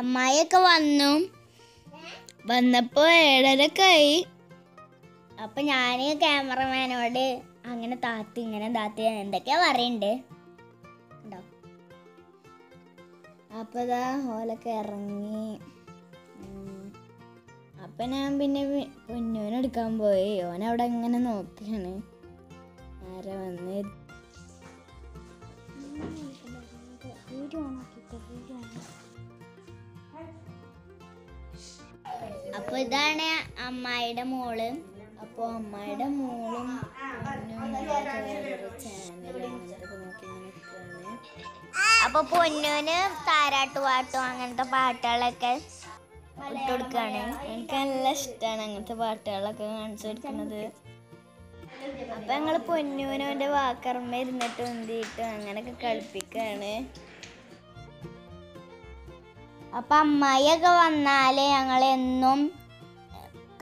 അമ്മായിയൊക്കെ വന്നു. വന്നപ്പോൾ ഏഴരക്കായി. അപ്പം ഞാൻ ക്യാമറമാനോട് അങ്ങനെ താത്തി ഇങ്ങനെ താത്തി എന്തൊക്കെയാ പറയണ്ട്. അപ്പോൾ ഇതാ ഹോലൊക്കെ ഇറങ്ങി. അപ്പം ഞാൻ പിന്നെ പൊന്നോനെടുക്കാൻ പോയി. ഓനവിടെ ഇങ്ങനെ നോക്കിയാണ് ആരാ വന്ന്. അപ്പോൾ ഇതാണ് അമ്മായിയുടെ മോള്. അപ്പോൾ അമ്മായിയുടെ മോളും അപ്പോൾ പൊന്നൂന് താരാട്ടുപാട്ടും അങ്ങനത്തെ പാട്ടുകളൊക്കെ ഇട്ട് കൊടുക്കുകയാണ്. എനിക്ക് നല്ല ഇഷ്ടമാണ് അങ്ങനത്തെ പാട്ടുകളൊക്കെ കാണിച്ചു കൊടുക്കുന്നത്. അപ്പം ഞങ്ങൾ പൊന്നൂനോൻ്റെ വാക്കർമ്മ ഇരുന്നിട്ട് ഉന്തിയിട്ടും അങ്ങനെയൊക്കെ കളിപ്പിക്കുകയാണ്. അപ്പം അമ്മായിയൊക്കെ വന്നാൽ ഞങ്ങളെന്നും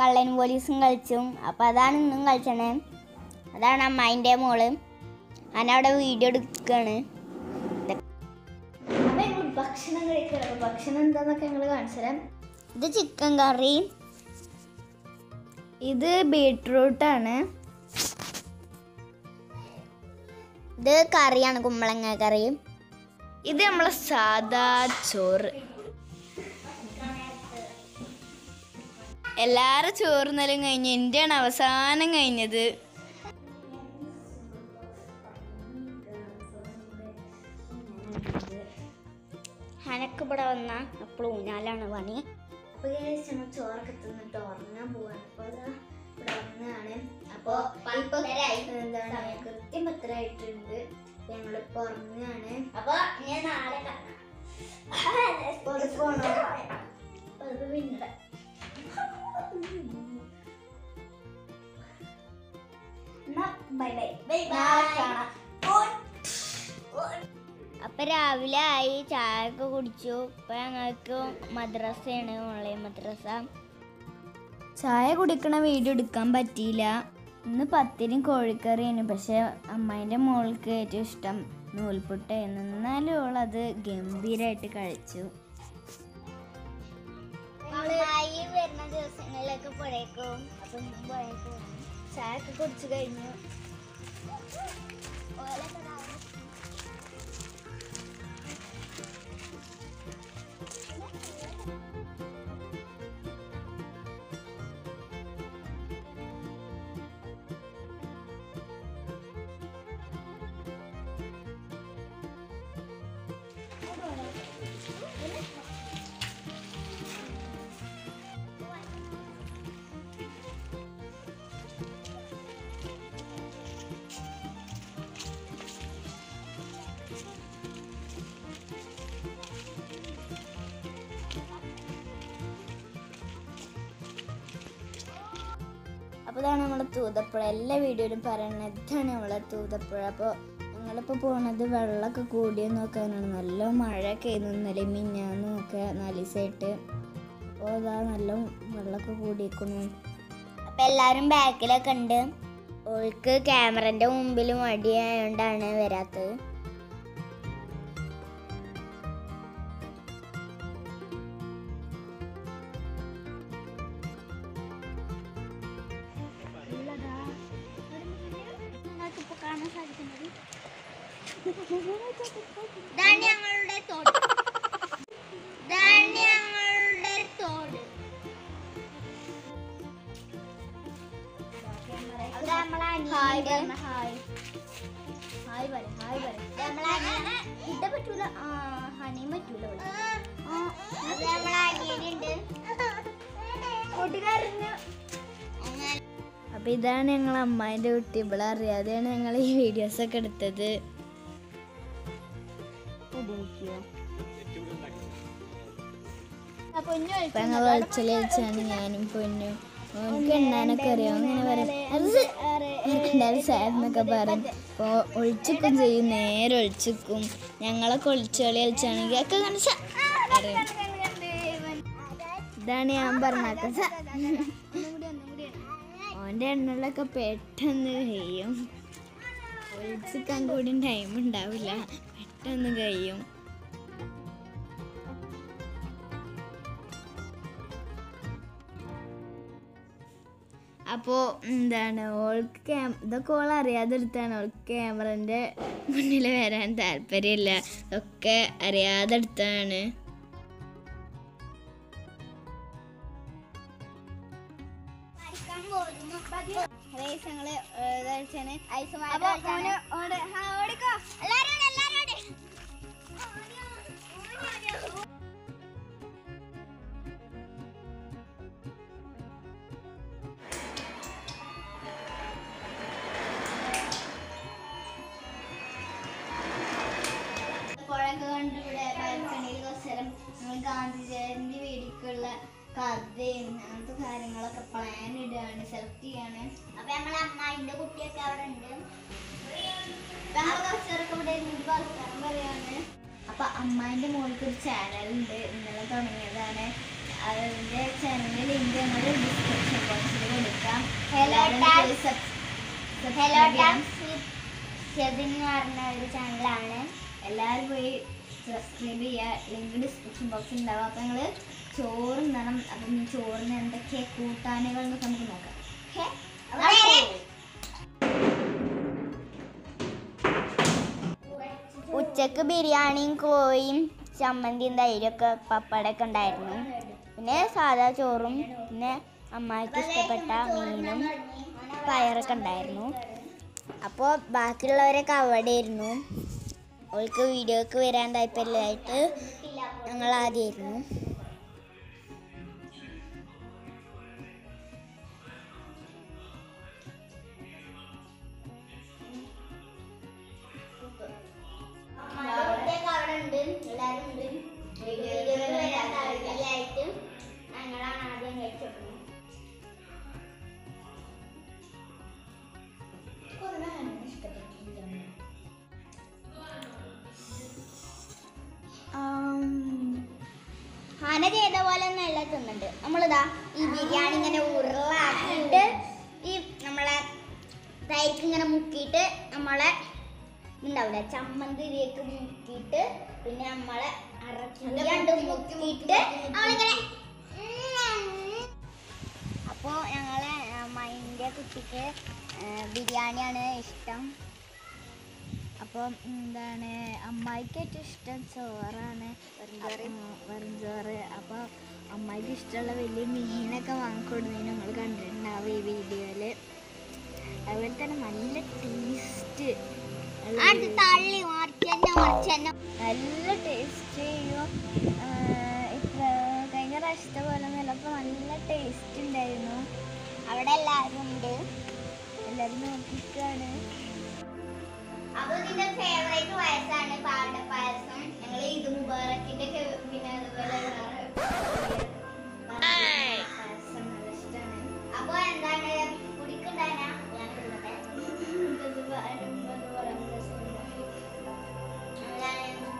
കള്ളൻ പോലീസും കളിച്ചും. അപ്പം അതാണ് ഇന്നും കളിച്ചണേ. അതാണ് അമ്മായിൻ്റെ മോള്. ഞാനവിടെ വീഡിയോ എടുക്കുകയാണ്. അപ്പം ഞങ്ങൾ ഭക്ഷണം കഴിക്കണം. ഭക്ഷണം എന്താണെന്നൊക്കെ ഞങ്ങൾ കാണിച്ചു തരാം. ഇത് ചിക്കൻ കറി, ഇത് ബീട്രൂട്ടാണ്, ഇത് കറിയാണ് കുമ്പളങ്ങ കറി, ഇത് നമ്മളെ സാദാ ചോറ്. എല്ലാവരും ചോറുന്നലും കഴിഞ്ഞ് എൻ്റെയാണ് അവസാനം കഴിഞ്ഞത്. അനക്ക് ഇവിടെ വന്ന അപ്പോൾ ഊഞ്ഞാലാണ് പണി. അപ്പോൾ ഞങ്ങൾ ചോറൊക്കെ തിന്നിട്ട് ഉറങ്ങാൻ പോവാണ്. അപ്പോൾ ഇവിടെ ഉറങ്ങാണ്. അപ്പോൾ ഇപ്പോൾ എന്താണ് കൃത്യം പത്തരായിട്ടുണ്ട്. ഞങ്ങളിപ്പോൾ ഉറങ്ങാണ്. അപ്പോൾ ഞാൻ നാളെ കാണാം. അപ്പൊ രാവിലെ ആയി, ചായ ഒക്കെ കുടിച്ചു. ഇപ്പൊ ഞങ്ങൾക്ക് മദ്രസയാണ്, ഓൺലൈൻ മദ്രസ. ചായ കുടിക്കണ വീഡിയോ എടുക്കാൻ പറ്റിയില്ല. ഇന്ന് പത്തിരിയും കോഴിക്കറിയാണ്. പക്ഷെ അമ്മായിന്റെ മോൾക്ക് ഏറ്റവും ഇഷ്ടം നൂൽപുട്ടായിരുന്നു. എന്നാലും ഓളത് ഗംഭീരമായിട്ട് കഴിച്ചു. അമ്മായി വരുന്ന ദിവസങ്ങളിലൊക്കെ പുഴയ്ക്കും. അപ്പം പുഴയ്ക്കും ചായ ഒക്കെ കുടിച്ചു കഴിഞ്ഞു. അപ്പോൾ ഇതാണ് നമ്മളെ തൂതപ്പുഴ. എല്ലാ വീഡിയോയിലും പറയണത് ഇതാണ് നമ്മളെ തൂതപ്പുഴ. അപ്പോൾ ഞങ്ങളിപ്പോൾ പോണത് വെള്ളമൊക്കെ കൂടിയെന്ന് നോക്കാനാണ്. നല്ല മഴയൊക്കെ ആയിരുന്നു ഇന്നലെ മിന്നാന്ന് ഒക്കെ നാലീസായിട്ട്. അപ്പോൾ അതാ നല്ല വെള്ളമൊക്കെ കൂടിയിരിക്കുന്നു. അപ്പോൾ എല്ലാവരും ബാക്കിലൊക്കെ ഉണ്ട്. ഓൾക്ക് ക്യാമറൻ്റെ മുമ്പിൽ മടിയായോണ്ടാണ് വരാത്തത്. ഞങ്ങളുടെ തോട്, ഞങ്ങളുടെ തോട്. പറ്റൂല ഹണി പറ്റൂല. അപ്പൊ ഇതാണ് ഞങ്ങളെ അമ്മായിന്റെ കുട്ടി. ഇവിടെ അറിയാതെയാണ് ഞങ്ങൾ ഈ വീഡിയോസ് ഒക്കെ എടുത്തത്. ഞങ്ങൾ വിളിച്ചൽ വെച്ചാണ് ഞാനും പൊന്നും. ഓൾക്ക് എണ്ണാനൊക്കെ അറിയാം. അങ്ങനെ പറയാം സാറിനൊക്കെ പറയും. അപ്പോൾ ഒളിച്ചിക്കും ചെയ്യും, നേരെ ഒളിച്ചിക്കും. ഞങ്ങളൊക്കെ ഒളിച്ചോളി കളിച്ചാണെങ്കിൽ ഒക്കെ അറിയാം. ഇതാണ് ഞാൻ പറഞ്ഞാക്ക. ഓൻ്റെ എണ്ണലൊക്കെ പെട്ടെന്ന് കഴിയും. ഒളിച്ചിക്കാൻ കൂടി ടൈം ഉണ്ടാവില്ല, പെട്ടെന്ന് കഴിയും. അപ്പോൾ എന്താണ് ഓൾക്ക് ഇതൊക്കെ ഓൾ അറിയാതെടുത്താണ് ഓൾക്ക് ക്യാമറൻ്റെ മുന്നിൽ വരാൻ താല്പര്യമില്ല, ഇതൊക്കെ അറിയാതെടുത്താണ്. പുഴയൊക്കെ കണ്ടിവിടെ ബാൽക്കണിയിൽ കുറച്ച് നേരം നമ്മൾ ഗാന്ധി ജയന്തി വേദിക്കുള്ള കഥയും അങ്ങനത്തെ കാര്യങ്ങളൊക്കെ പ്ലാൻ ഇടുകയാണ്, സെലക്ട് ചെയ്യാണ്. അപ്പം നമ്മളെ അമ്മായിൻ്റെ കുട്ടിയൊക്കെ അവിടെ ഉണ്ട്. നമ്മൾ കുറച്ച് നേരമൊക്കെ ഇവിടെ ഇരുന്നിട്ട് വർത്താൻ പറയുകയാണ്. അപ്പം അമ്മായിൻ്റെ മോൾക്ക് ഒരു ചാനലുണ്ട്, ഇന്നലെ തുടങ്ങിയതാണ്. അതിൻ്റെ ചാനലിൻ്റെ ലിങ്ക് ഞങ്ങളുടെ ഡിസ്ക്രിപ്ഷൻ ബോക്സിൽ കൊടുക്കാം. ഹലോ ടാക്സ് വിത്ത് ഷെബിൻ എന്ന് പറഞ്ഞ ഒരു ചാനലാണ്, എല്ലാവരും പോയി സബ്സ്ക്രൈബ് ചെയ്യുക. ലിങ്ക് ഡിസ്ക്രിപ്ഷൻ ബോക്സിൽ ഉണ്ടാവും. അപ്പം ഞങ്ങൾ ചോറ് തരണം. അപ്പം ഈ ചോറിന് എന്തൊക്കെ കൂട്ടാനുകൾ എന്നൊക്കെ നമുക്ക് നോക്കാം. ഉച്ചക്ക് ബിരിയാണിയും കോഴിയും ചമ്മന്തിയും തൈരൊക്കെ പപ്പടമൊക്കെ ഉണ്ടായിരുന്നു. പിന്നെ സാധാ ചോറും പിന്നെ അമ്മായിക്ക് ഇഷ്ടപ്പെട്ട മീനും പയറൊക്കെ ഉണ്ടായിരുന്നു. അപ്പോൾ ബാക്കിയുള്ളവരൊക്കെ അവിടെ ഇരുന്നു. അവൾക്ക് വീഡിയോക്ക് വരാൻ താല്പര്യമായിട്ട് ഞങ്ങൾ ആദ്യമായിരുന്നു. ഹന ചെയ്ത പോലെ ഒന്നും എല്ലാം തിന്നുന്നുണ്ട്. നമ്മളിതാ ഈ ബിരിയാണി ഇങ്ങനെ ഉരുളാക്കിയിട്ട് ഈ നമ്മളെ തൈക്ക് ഇങ്ങനെ മുക്കിയിട്ട് നമ്മളെ ഉണ്ടാവില്ല ചമ്മന്തിരിയൊക്കെ മുക്കിയിട്ട് പിന്നെ നമ്മളെ അരച്ചുണ്ട് മുക്കിയിട്ട് നമ്മളിങ്ങനെ. അപ്പോൾ ഞങ്ങളെ അമ്മായിൻ്റെ കുട്ടിക്ക് ബിരിയാണിയാണ് ഇഷ്ടം. അപ്പം എന്താണ് അമ്മായിക്ക് ഏറ്റവും ഇഷ്ടം ചോറാണ്, വെറും ചോറ്. അപ്പോൾ അമ്മായിക്ക് ഇഷ്ടമുള്ള വലിയ മീനൊക്കെ വാങ്ങിക്കൊടുന്നതിന് ഞങ്ങൾ കണ്ടിട്ടുണ്ടാവും ഈ വീഡിയോയിൽ. അതുപോലെ തന്നെ നല്ല ടേസ്റ്റ്, നല്ല ടേസ്റ്റ് ചെയ്യും. ഇപ്പോൾ കഴിഞ്ഞ പ്രാവശ്യത്തെ പോലെ ഒന്നുമല്ല, അപ്പോൾ നല്ല ടേസ്റ്റ് ഉണ്ടായിരുന്നു. അവിടെ എല്ലാവരും ഉണ്ട്, എല്ലാവരും നോക്കിക്കാണ്. അപ്പൊ ഇതിന്റെ ഫേവറേറ്റ് പായസമാണ് പാവട പായസം. ഞങ്ങൾ ഇത് മുബാറക്കിന്റെ പിന്നെ അതുപോലെ പായസം നല്ല ഇഷ്ടമാണ്. അപ്പൊ എന്താണ് കുടിക്കണ്ടാന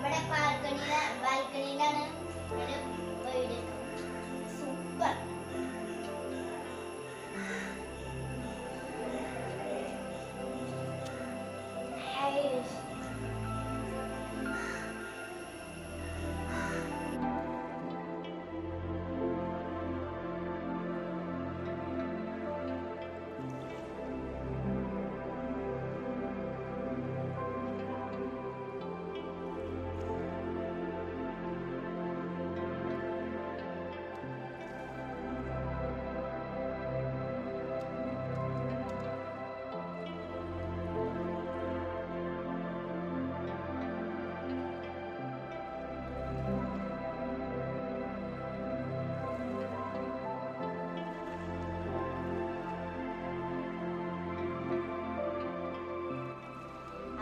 ഇവിടെ ബാൽക്കണിയിലാണ് വീട്. സൂപ്പർ.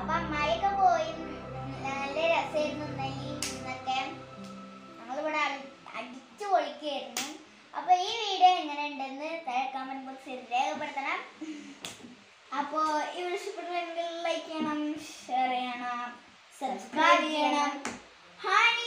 അപ്പം അമ്മായിയൊക്കെ പോയി, നല്ല രസമായിരുന്നു. ഇന്നൊക്കെ ഞങ്ങളിവിടെ അടിച്ചു പൊളിക്കായിരുന്നു. അപ്പോൾ ഈ വീഡിയോ എങ്ങനെ ഉണ്ടെന്ന് കമൻറ്റ് ബോക്സിൽ രേഖപ്പെടുത്തണം. അപ്പോൾ ഈ വീഡിയോ ഇഷ്ടപ്പെട്ടെങ്കിൽ ലൈക്ക് ചെയ്യണം, ഷെയർ ചെയ്യണം, സബ്സ്ക്രൈബ് ചെയ്യണം. ഹായ്.